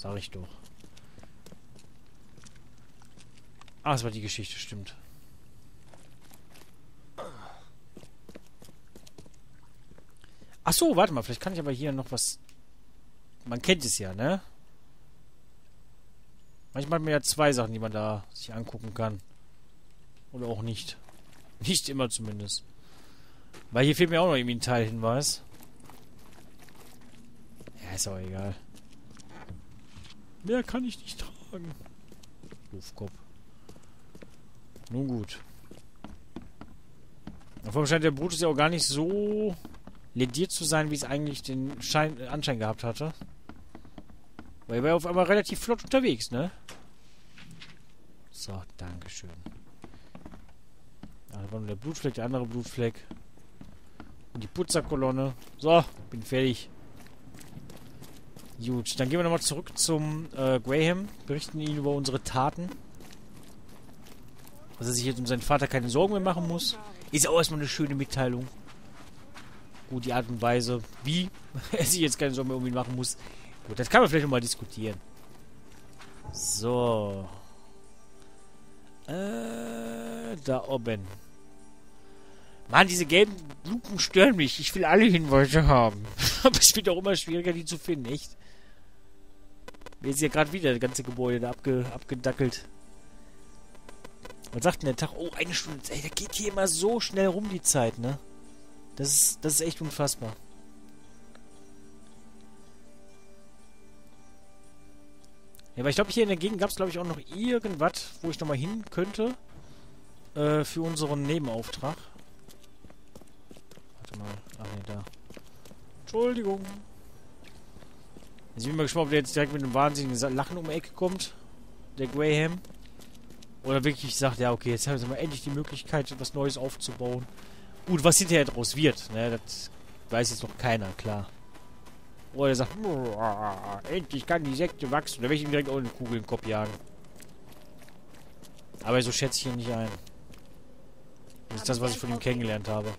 Sag ich doch. Ah, es war die Geschichte, stimmt. Ach so, warte mal, vielleicht kann ich aber hier noch was... Man kennt es ja, ne? Manchmal hat man ja zwei Sachen, die man da sich angucken kann. Oder auch nicht. Nicht immer zumindest. Weil hier fehlt mir auch noch irgendwie ein Teilhinweis. Ja, ist aber egal. Mehr kann ich nicht tragen. Doofkopf. Nun gut. Davon scheint der Brutus ja auch gar nicht so... lediert zu sein, wie es eigentlich den Anschein gehabt hatte. Weil er war ja auf einmal relativ flott unterwegs, ne? So, dankeschön. Da war nur der Blutfleck, der andere Blutfleck. Und die Putzerkolonne. So, bin fertig. Gut, dann gehen wir nochmal zurück zum Graham. Berichten ihn über unsere Taten. Dass er sich jetzt um seinen Vater keine Sorgen mehr machen muss. Ist auch erstmal eine schöne Mitteilung. Gut, die Art und Weise, wie er sich jetzt keine Sorgen mehr irgendwie machen muss. Gut, das kann man vielleicht nochmal diskutieren. So. Da oben. Mann, diese gelben Lupen stören mich. Ich will alle Hinweise haben. Aber es wird auch immer schwieriger, die zu finden, echt. Mir ist ja gerade wieder das ganze Gebäude da abgedackelt. Was sagt denn der Tag? Oh, eine Stunde. Ey, da geht hier immer so schnell rum die Zeit, ne? Das ist echt unfassbar. Ja, aber ich glaube, hier in der Gegend gab es, glaube ich, auch noch irgendwas, wo ich nochmal hin könnte. Für unseren Nebenauftrag. Warte mal. Ach ne, da. Entschuldigung. Jetzt bin ich mal gespannt, ob der jetzt direkt mit einem wahnsinnigen Lachen um die Ecke kommt. Der Graham. Oder wirklich sagt, ja, okay, jetzt haben wir endlich die Möglichkeit, etwas Neues aufzubauen. Gut, was hinterher draus wird, ne, das weiß jetzt noch keiner, klar. Oder er sagt, endlich kann die Sekte wachsen. Da will ich ihm direkt auch eine Kugel im Kopf jagen. Aber so schätze ich ihn nicht ein. Das ist das, was ich von ihm kennengelernt habe.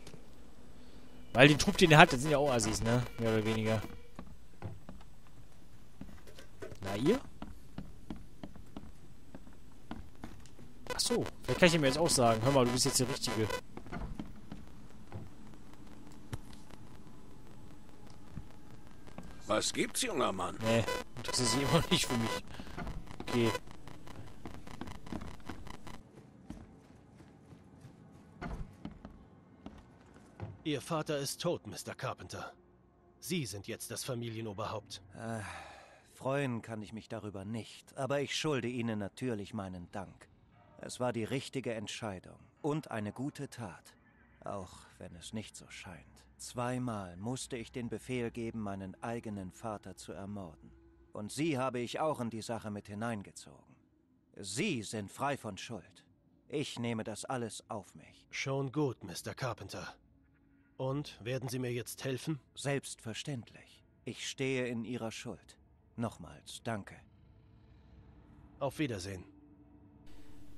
Weil den Trupp, den er hat, das sind ja auch Assis, ne? Mehr oder weniger. Na, ihr? Ach so, vielleicht kann ich ihm jetzt auch sagen. Hör mal, du bist jetzt der Richtige. Was gibt's, junger Mann? Nee, das ist immer nicht für mich. Okay. Ihr Vater ist tot, Mr. Carpenter. Sie sind jetzt das Familienoberhaupt. Freuen kann ich mich darüber nicht, aber ich schulde Ihnen natürlich meinen Dank. Es war die richtige Entscheidung und eine gute Tat. Auch wenn es nicht so scheint. Zweimal musste ich den Befehl geben, meinen eigenen Vater zu ermorden. Und Sie habe ich auch in die Sache mit hineingezogen. Sie sind frei von Schuld. Ich nehme das alles auf mich. Schon gut, Mr. Carpenter. Und, werden Sie mir jetzt helfen? Selbstverständlich. Ich stehe in Ihrer Schuld. Nochmals, danke. Auf Wiedersehen.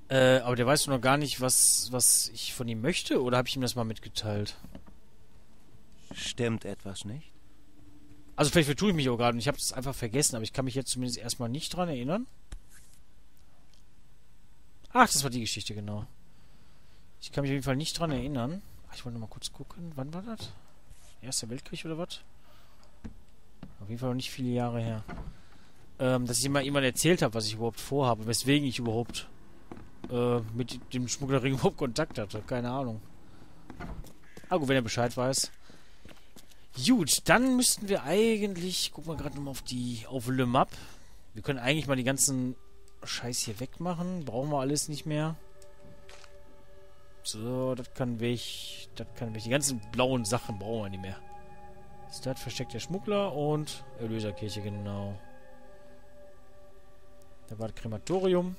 Aber der weiß doch noch gar nicht, was ich von ihm möchte? Oder habe ich ihm das mal mitgeteilt? Stimmt etwas nicht? Also vielleicht vertue ich mich auch gerade und ich habe es einfach vergessen, aber ich kann mich jetzt zumindest erstmal nicht dran erinnern. Ach, das war die Geschichte, genau. Ich kann mich auf jeden Fall nicht dran erinnern. Ach, ich wollte noch mal kurz gucken, wann war das? Erster Weltkrieg oder was? Auf jeden Fall noch nicht viele Jahre her. Dass ich immer jemand erzählt habe, was ich überhaupt vorhabe, weswegen ich überhaupt mit dem Schmugglerring überhaupt Kontakt hatte. Keine Ahnung. Aber gut, wenn er Bescheid weiß. Gut, dann müssten wir eigentlich... Gucken wir gerade nochmal auf Le Map. Wir können eigentlich mal die ganzen Scheiß hier wegmachen. Brauchen wir alles nicht mehr. So, das kann weg. Das kann weg. Die ganzen blauen Sachen brauchen wir nicht mehr. Das versteckt der Schmuggler und Erlöserkirche, genau. Da war das Krematorium.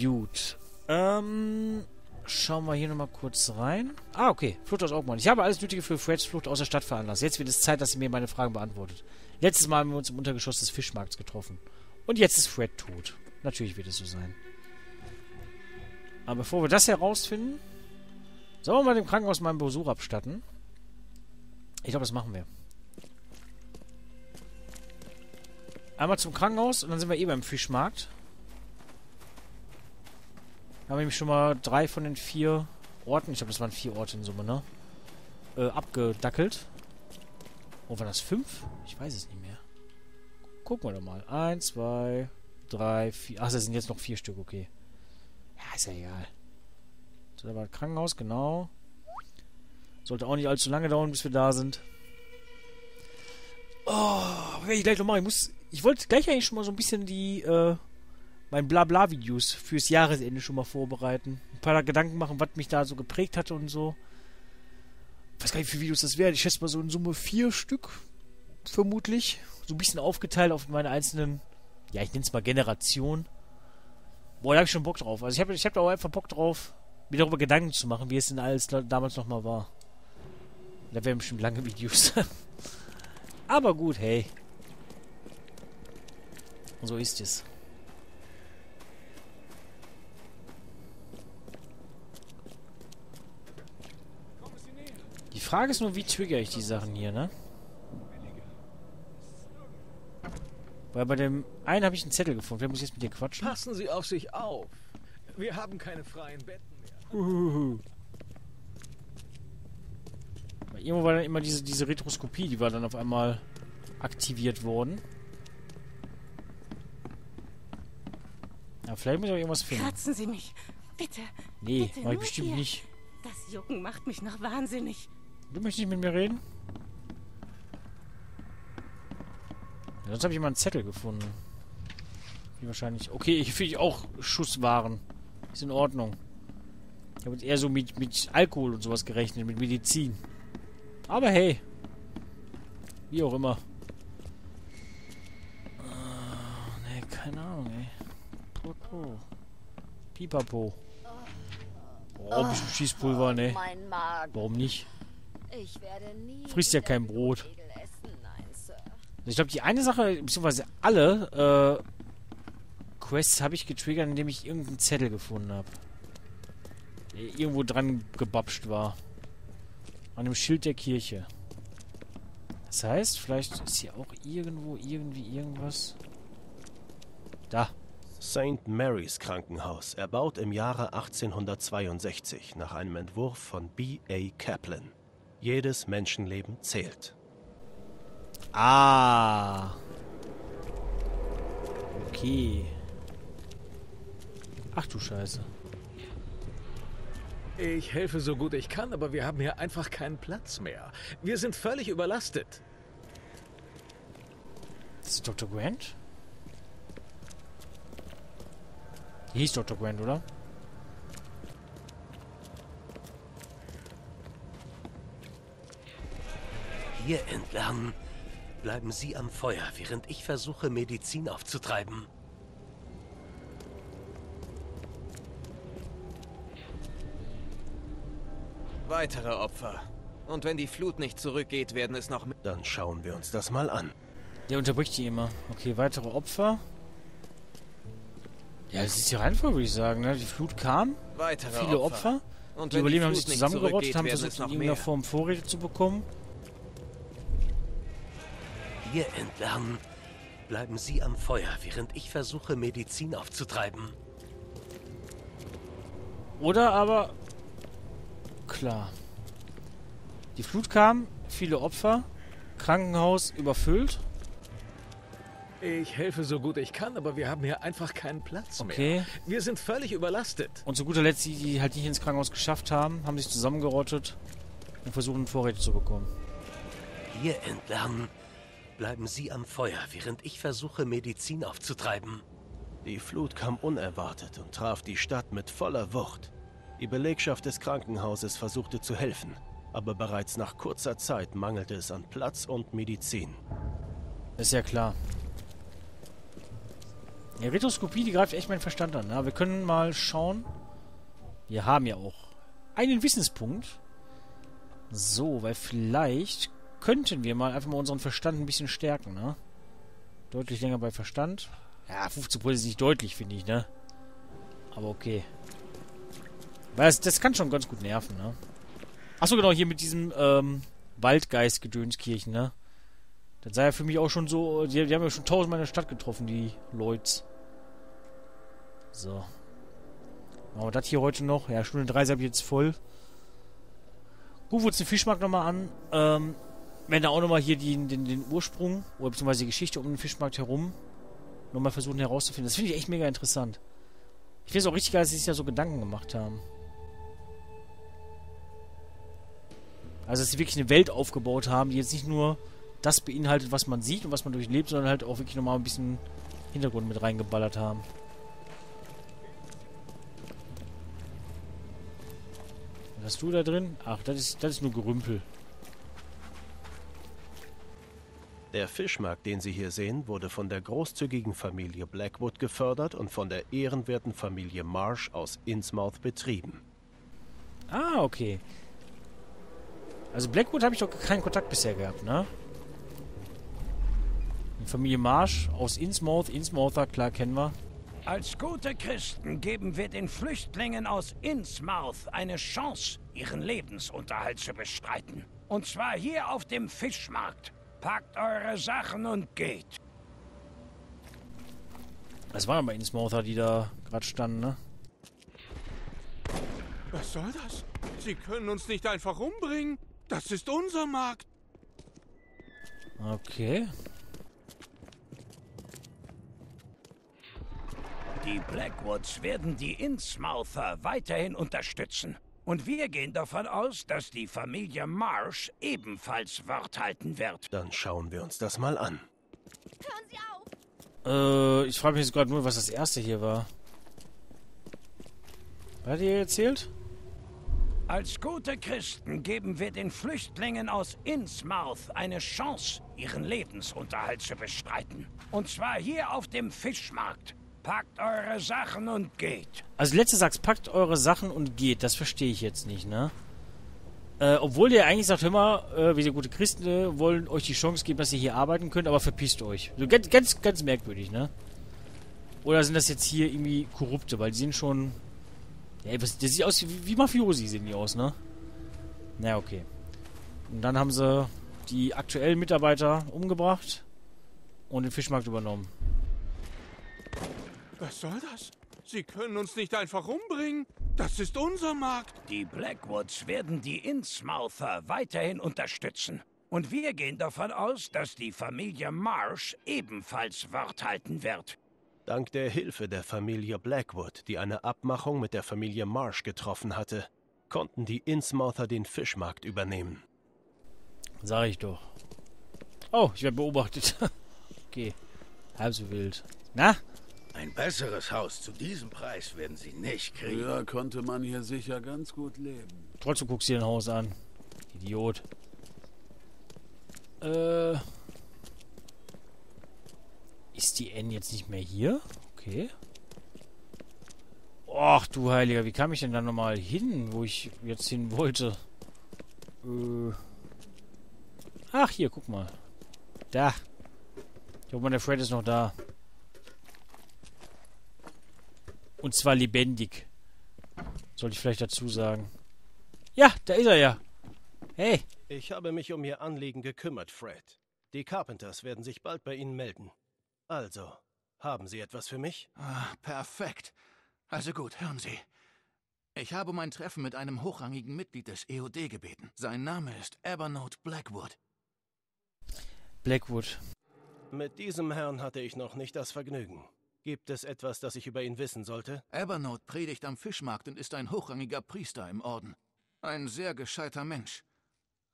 Gut. Schauen wir hier nochmal kurz rein. Ah, okay. Flucht aus Oakmont. Ich habe alles Nötige für Freds Flucht aus der Stadt veranlasst. Jetzt wird es Zeit, dass sie mir meine Fragen beantwortet. Letztes Mal haben wir uns im Untergeschoss des Fischmarkts getroffen. Und jetzt ist Fred tot. Natürlich wird es so sein. Aber bevor wir das herausfinden, sollen wir mal dem Krankenhaus meinen Besuch abstatten. Ich glaube, das machen wir. Einmal zum Krankenhaus und dann sind wir eh beim Fischmarkt. Da haben wir nämlich schon mal 3 von den 4 Orten, ich glaube das waren 4 Orte in Summe, ne? Abgedackelt. Oh, waren das 5? Ich weiß es nicht mehr. Gucken wir doch mal. 1, 2, 3, 4. Ach, das sind jetzt noch 4 Stück, okay. Ja, ist ja egal. So, da war das Krankenhaus, genau. Sollte auch nicht allzu lange dauern, bis wir da sind. Oh, was werde ich gleich noch machen? Ich wollte gleich eigentlich schon mal so ein bisschen die, mein Blabla-Videos fürs Jahresende schon mal vorbereiten. Ein paar Gedanken machen, was mich da so geprägt hatte und so. Ich weiß gar nicht, wie viele Videos das wären. Ich schätze mal so in Summe 4 Stück, vermutlich. So ein bisschen aufgeteilt auf meine einzelnen, ja, ich nenne es mal Generationen. Boah, da habe ich schon Bock drauf. Also ich hab da auch einfach Bock drauf, mir darüber Gedanken zu machen, wie es denn alles damals nochmal war. Da wären bestimmt lange Videos. Aber gut, hey. So ist es. Die Frage ist nur, wie triggere ich die Sachen hier, ne? Weil bei dem einen habe ich einen Zettel gefunden. Wer muss jetzt mit dir quatschen? Passen Sie auf sich auf. Wir haben keine freien Betten mehr. Weil irgendwo war dann immer diese Retroskopie, die war dann auf einmal aktiviert worden. Ja, vielleicht muss ich auch irgendwas finden. Kratzen Sie mich. Bitte. Nee, bitte, weil bestimmt hier. Nicht. Das Jucken macht mich noch wahnsinnig. Du möchtest nicht mit mir reden? Ja, sonst habe ich mal einen Zettel gefunden. Wie wahrscheinlich. Okay, hier finde ich auch Schusswaren. Ist in Ordnung. Ich habe jetzt eher so mit Alkohol und sowas gerechnet, mit Medizin. Aber hey. Wie auch immer. Ne, keine Ahnung, ey. Popo. Pipapo. Oh, ein bisschen Schießpulver, ne? Warum nicht? Frisst ja kein Brot. Ich glaube, die eine Sache, beziehungsweise alle Quests habe ich getriggert, indem ich irgendeinen Zettel gefunden habe. Der irgendwo dran gebapscht war. An dem Schild der Kirche. Das heißt, vielleicht ist hier auch irgendwo, irgendwie, irgendwas. Da. St. Mary's Krankenhaus, erbaut im Jahre 1862 nach einem Entwurf von B. A. Kaplan. Jedes Menschenleben zählt. Ah. Okay. Ach du Scheiße. Ich helfe so gut ich kann, aber wir haben hier einfach keinen Platz mehr. Wir sind völlig überlastet. Das ist Dr. Grant? Hier hieß Dr. Grant, oder? Hier entlang. Bleiben Sie am Feuer, während ich versuche, Medizin aufzutreiben. Weitere Opfer. Und wenn die Flut nicht zurückgeht, werden es noch mehr. Dann schauen wir uns das mal an. Der unterbricht die immer. Okay, weitere Opfer. Ja, das ist die Reihenfolge, würde ich sagen, ne? Die Flut kam, viele Opfer. Und die Überlebenden haben sich zusammengerottet, haben versucht, in irgendeiner Form Vorräte zu bekommen. Hier entlang. Bleiben Sie am Feuer, während ich versuche, Medizin aufzutreiben. Oder aber... Klar. Die Flut kam, viele Opfer, Krankenhaus überfüllt. Ich helfe so gut ich kann, aber wir haben hier einfach keinen Platz mehr. Wir sind völlig überlastet. Und zu guter Letzt, die halt nicht ins Krankenhaus geschafft haben, haben sich zusammengerottet und versuchen, Vorräte zu bekommen. Hier entlang. Bleiben Sie am Feuer, während ich versuche, Medizin aufzutreiben. Die Flut kam unerwartet und traf die Stadt mit voller Wucht. Die Belegschaft des Krankenhauses versuchte zu helfen, aber bereits nach kurzer Zeit mangelte es an Platz und Medizin. Ist ja klar. Die Retroskopie, die greift echt meinen Verstand an. Na, wir können mal schauen. Wir haben ja auch einen Wissenspunkt. So, weil vielleicht könnten wir mal einfach mal unseren Verstand ein bisschen stärken, ne? Deutlich länger bei Verstand. Ja, 15% ist nicht deutlich, finde ich, ne? Aber okay. Weil das kann schon ganz gut nerven, ne? Achso, genau, hier mit diesem Waldgeist-Gedönskirchen, ne? Das sei ja für mich auch schon so... Die haben ja schon tausendmal in der Stadt getroffen, die Leuts. So. Machen wir das hier heute noch. Ja, Stunde 30 habe ich jetzt voll. Rufen wir uns den Fischmarkt nochmal an. Wenn da auch nochmal hier den Ursprung oder beziehungsweise die Geschichte um den Fischmarkt herum nochmal versuchen herauszufinden. Das finde ich echt mega interessant. Ich finde es auch richtig geil, dass sie sich da so Gedanken gemacht haben. Also, dass sie wirklich eine Welt aufgebaut haben, die jetzt nicht nur das beinhaltet, was man sieht und was man durchlebt, sondern halt auch wirklich nochmal ein bisschen Hintergrund mit reingeballert haben. Was hast du da drin? Ach, das ist nur Gerümpel. Der Fischmarkt, den Sie hier sehen, wurde von der großzügigen Familie Blackwood gefördert und von der ehrenwerten Familie Marsh aus Innsmouth betrieben. Ah, okay. Also Blackwood habe ich doch keinen Kontakt bisher gehabt, ne? Die Familie Marsh aus Innsmouth, Innsmouther, klar, kennen wir. Als gute Christen geben wir den Flüchtlingen aus Innsmouth eine Chance, ihren Lebensunterhalt zu bestreiten. Und zwar hier auf dem Fischmarkt. Packt eure Sachen und geht. Das waren aber Innsmouther, die da gerade standen, ne? Was soll das? Sie können uns nicht einfach umbringen. Das ist unser Markt. Okay. Die Blackwoods werden die Innsmouther weiterhin unterstützen. Und wir gehen davon aus, dass die Familie Marsh ebenfalls Wort halten wird. Dann schauen wir uns das mal an. Hören Sie auf! Ich frage mich jetzt gerade nur, was das erste hier war. Was hat ihr erzählt? Als gute Christen geben wir den Flüchtlingen aus Innsmouth eine Chance, ihren Lebensunterhalt zu bestreiten. Und zwar hier auf dem Fischmarkt. Packt eure Sachen und geht. Also letzte sagst, packt eure Sachen und geht. Das verstehe ich jetzt nicht, ne? Obwohl ihr eigentlich sagt, hör mal, wir sind gute Christen, wollen euch die Chance geben, dass ihr hier arbeiten könnt, aber verpisst euch. So ganz merkwürdig, ne? Oder sind das jetzt hier irgendwie Korrupte, weil die sind schon... Ja, das sieht aus wie Mafiosi sehen die aus, ne? Naja, okay. Und dann haben sie die aktuellen Mitarbeiter umgebracht und den Fischmarkt übernommen. Was soll das? Sie können uns nicht einfach umbringen. Das ist unser Markt. Die Blackwoods werden die Innsmouther weiterhin unterstützen. Und wir gehen davon aus, dass die Familie Marsh ebenfalls Wort halten wird. Dank der Hilfe der Familie Blackwood, die eine Abmachung mit der Familie Marsh getroffen hatte, konnten die Innsmouther den Fischmarkt übernehmen. Sag ich doch. Oh, ich werde beobachtet. Okay, halb so wild. Na? Ein besseres Haus zu diesem Preis werden Sie nicht kriegen. Früher konnte man hier sicher ganz gut leben. Trotzdem guckst du dir ein Haus an. Idiot. Ist die N jetzt nicht mehr hier? Okay. Och, du Heiliger. Wie kam ich denn da nochmal hin, wo ich jetzt hin wollte? Ach, hier, guck mal. Da. Ich hoffe mal, der Fred ist noch da. Und zwar lebendig. Sollte ich vielleicht dazu sagen. Ja, da ist er ja. Hey. Ich habe mich um Ihr Anliegen gekümmert, Fred. Die Carpenters werden sich bald bei Ihnen melden. Also, haben Sie etwas für mich? Ah, perfekt. Also gut, hören Sie. Ich habe um ein Treffen mit einem hochrangigen Mitglied des EOD gebeten. Sein Name ist Ebenezer Blackwood. Blackwood. Mit diesem Herrn hatte ich noch nicht das Vergnügen. Gibt es etwas, das ich über ihn wissen sollte? Ebenezer predigt am Fischmarkt und ist ein hochrangiger Priester im Orden. Ein sehr gescheiter Mensch.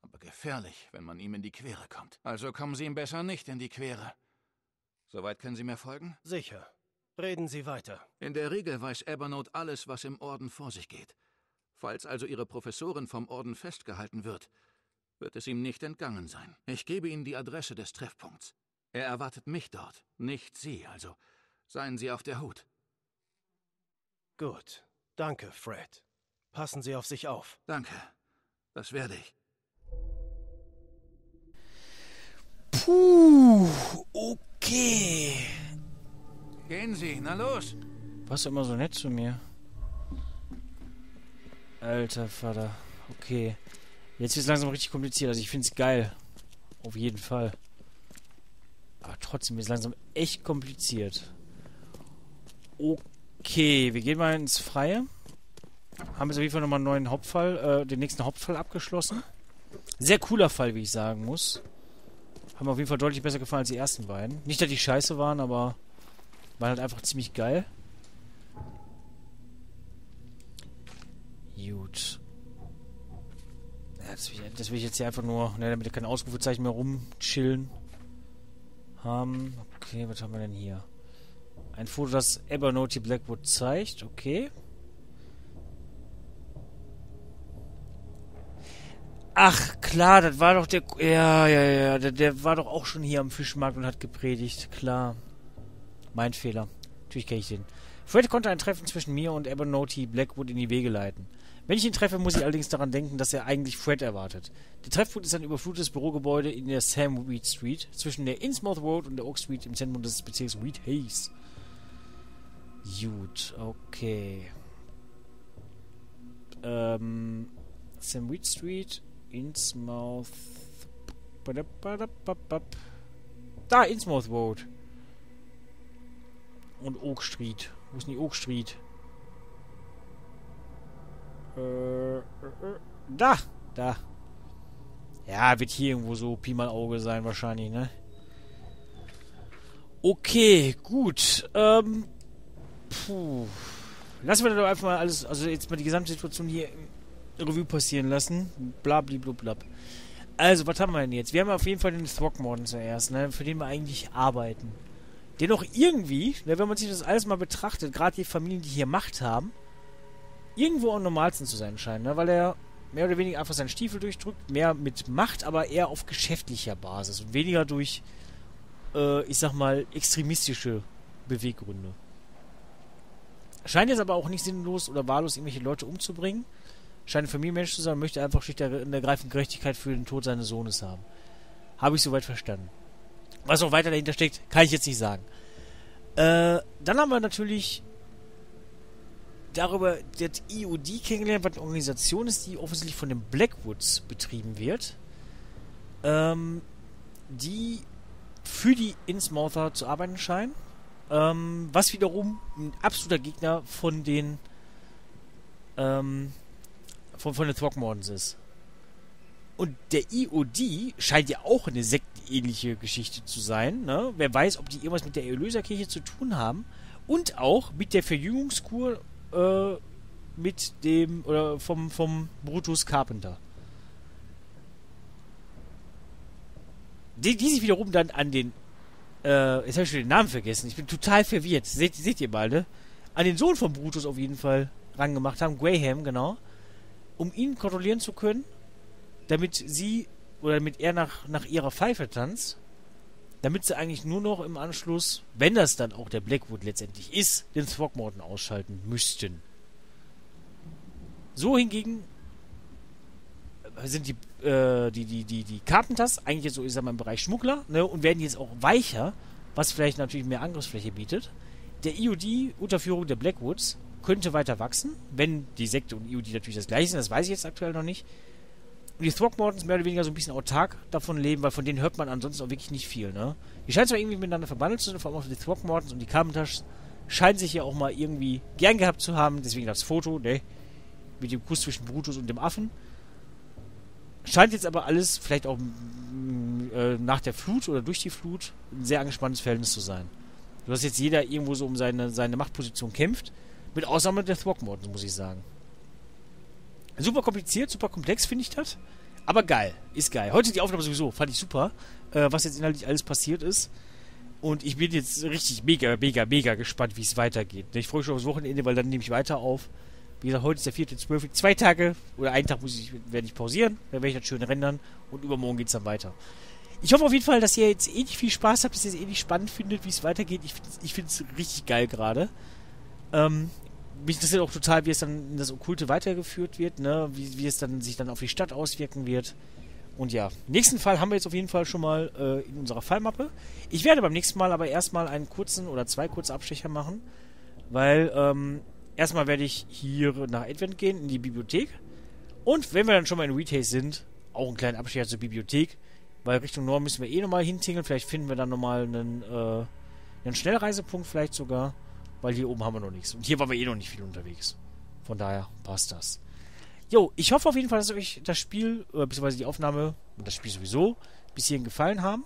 Aber gefährlich, wenn man ihm in die Quere kommt. Also kommen Sie ihm besser nicht in die Quere. Soweit können Sie mir folgen? Sicher. Reden Sie weiter. In der Regel weiß Ebenezer alles, was im Orden vor sich geht. Falls also Ihre Professorin vom Orden festgehalten wird, wird es ihm nicht entgangen sein. Ich gebe Ihnen die Adresse des Treffpunkts. Er erwartet mich dort, nicht Sie, also... Seien Sie auf der Hut. Gut. Danke, Fred. Passen Sie auf sich auf. Danke. Das werde ich. Puh. Okay. Gehen Sie. Na los. Warst du immer so nett zu mir? Alter Vater. Okay. Jetzt wird es langsam richtig kompliziert. Also ich finde es geil. Auf jeden Fall. trotzdem ist langsam echt kompliziert. Okay, wir gehen mal ins Freie. Haben jetzt auf jeden Fall nochmal einen neuen Hauptfall, den nächsten Hauptfall abgeschlossen. Sehr cooler Fall, wie ich sagen muss. Haben mir auf jeden Fall deutlich besser gefallen als die ersten beiden. Nicht, dass die scheiße waren, aber waren halt einfach ziemlich geil. Gut. Ja, das will ich jetzt hier einfach nur, ne, damit kein Ausrufezeichen mehr rumchillen haben. Okay, was haben wir denn hier? Ein Foto, das Ebenezer Blackwood zeigt. Okay. Ach, klar, das war doch der... Ja, der war doch auch schon hier am Fischmarkt und hat gepredigt. Klar. Mein Fehler. Natürlich kenne ich den. Fred konnte ein Treffen zwischen mir und Ebenezer Blackwood in die Wege leiten. Wenn ich ihn treffe, muss ich allerdings daran denken, dass er eigentlich Fred erwartet. Der Treffpunkt ist ein überflutetes Bürogebäude in der Sam Weed Street, zwischen der Innsmouth Road und der Oak Street im Zentrum des Bezirks Weed Hayes. Gut, okay. Sam Weed Street, Innsmouth... Da, Innsmouth Road. Und Oak Street. Wo ist denn die Oak Street? Da! Da! Ja, wird hier irgendwo so Pi mal Auge sein wahrscheinlich, ne? Okay, gut. Puh. Lassen wir doch einfach mal alles, also jetzt mal die gesamte Situation hier im Revue passieren lassen. Blablablub. Also, was haben wir denn jetzt? Wir haben auf jeden Fall den Throckmorton zuerst, ne? Für den wir eigentlich arbeiten. Dennoch irgendwie, wenn man sich das alles mal betrachtet, gerade die Familien, die hier Macht haben, irgendwo am normalsten zu sein scheinen, ne? Weil er mehr oder weniger einfach seinen Stiefel durchdrückt, mehr mit Macht, aber eher auf geschäftlicher Basis und weniger durch, ich sag mal, extremistische Beweggründe. Scheint jetzt aber auch nicht sinnlos oder wahllos irgendwelche Leute umzubringen, scheint ein Familienmensch zu sein, möchte einfach schlicht und ergreifend Gerechtigkeit für den Tod seines Sohnes haben. Habe ich soweit verstanden. Was noch weiter dahinter steckt, kann ich jetzt nicht sagen. Dann haben wir natürlich darüber das EOD kennengelernt, was eine Organisation ist, die offensichtlich von den Blackwoods betrieben wird. Die für die Innsmouther zu arbeiten scheinen. Was wiederum ein absoluter Gegner von den von den Throckmortons ist. Und der EOD scheint ja auch eine sektenähnliche Geschichte zu sein, ne? Wer weiß, ob die irgendwas mit der Erlöserkirche zu tun haben. Und auch mit der Verjüngungskur mit dem, oder vom Brutus Carpenter. Die sich wiederum dann an den, jetzt habe ich schon den Namen vergessen, ich bin total verwirrt, seht ihr mal, ne? An den Sohn von Brutus auf jeden Fall rangemacht haben, Graham, genau, um ihn kontrollieren zu können. Damit er nach ihrer Pfeife tanzt, damit sie eigentlich nur noch im Anschluss, wenn das dann auch der Blackwood letztendlich ist, den Throckmorton ausschalten müssten. So hingegen sind die Carpenters eigentlich jetzt so, ich sag mal, im Bereich Schmuggler, ne, und werden jetzt auch weicher, was vielleicht natürlich mehr Angriffsfläche bietet. Der EOD unter Führung der Blackwoods könnte weiter wachsen, wenn die Sekte und EOD natürlich das gleiche sind, das weiß ich jetzt aktuell noch nicht. Und die Throckmortons mehr oder weniger so ein bisschen autark davon leben, weil von denen hört man ansonsten auch wirklich nicht viel, ne? Die scheinen zwar irgendwie miteinander verbandelt zu sein, vor allem auch die Throckmortons und die Carpenters scheinen sich ja auch mal irgendwie gern gehabt zu haben, deswegen das Foto, ne? Mit dem Kuss zwischen Brutus und dem Affen. Scheint jetzt aber alles, vielleicht auch nach der Flut oder durch die Flut, ein sehr angespanntes Verhältnis zu sein. Du hast jetzt jeder irgendwo so um seine Machtposition kämpft, mit Ausnahme der Throckmortons, muss ich sagen. Super kompliziert, super komplex, finde ich das. Aber geil, ist geil. Heute die Aufnahme sowieso, fand ich super, was jetzt inhaltlich alles passiert ist. Und ich bin jetzt richtig mega gespannt, wie es weitergeht. Ich freue mich schon aufs Wochenende, weil dann nehme ich weiter auf. Wie gesagt, heute ist der 4.12. 2 Tage oder einen Tag werde ich pausieren. Dann werde ich das schön rendern und übermorgen geht es dann weiter. Ich hoffe auf jeden Fall, dass ihr jetzt nicht viel Spaß habt, dass ihr es nicht spannend findet, wie es weitergeht. Ich finde es richtig geil gerade. Mich interessiert auch total, wie es dann in das Okkulte weitergeführt wird, ne? Wie es dann sich dann auf die Stadt auswirken wird. Und ja, nächsten Fall haben wir jetzt auf jeden Fall schon mal in unserer Fallmappe. Ich werde beim nächsten Mal aber erstmal einen kurzen oder zwei kurze Abstecher machen, weil erstmal werde ich hier nach Advent gehen, in die Bibliothek. Und wenn wir dann schon mal in Weed Hayes sind, auch einen kleinen Abstecher zur Bibliothek, Weil Richtung Norden müssen wir eh nochmal hintingeln. Vielleicht finden wir dann nochmal einen Schnellreisepunkt vielleicht sogar. Weil hier oben haben wir noch nichts. Und hier waren wir eh noch nicht viel unterwegs. Von daher passt das. Jo, ich hoffe auf jeden Fall, dass euch das Spiel, beziehungsweise die Aufnahme und das Spiel sowieso bis hierhin gefallen haben.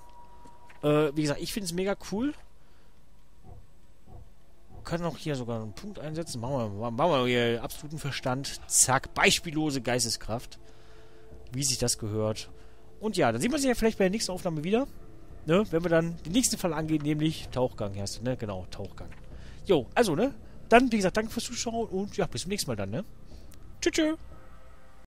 Wie gesagt, ich finde es mega cool. Können auch hier sogar einen Punkt einsetzen. Machen wir hier absoluten Verstand. Zack, beispiellose Geisteskraft. Wie sich das gehört. Und ja, dann sehen wir uns ja vielleicht bei der nächsten Aufnahme wieder. Ne? Wenn wir dann den nächsten Fall angehen, nämlich Tauchgang erst. Ne? Genau, Tauchgang. Jo, also, ne? Dann, wie gesagt, danke fürs Zuschauen und ja, bis zum nächsten Mal dann, ne? Tschüss, tschüss.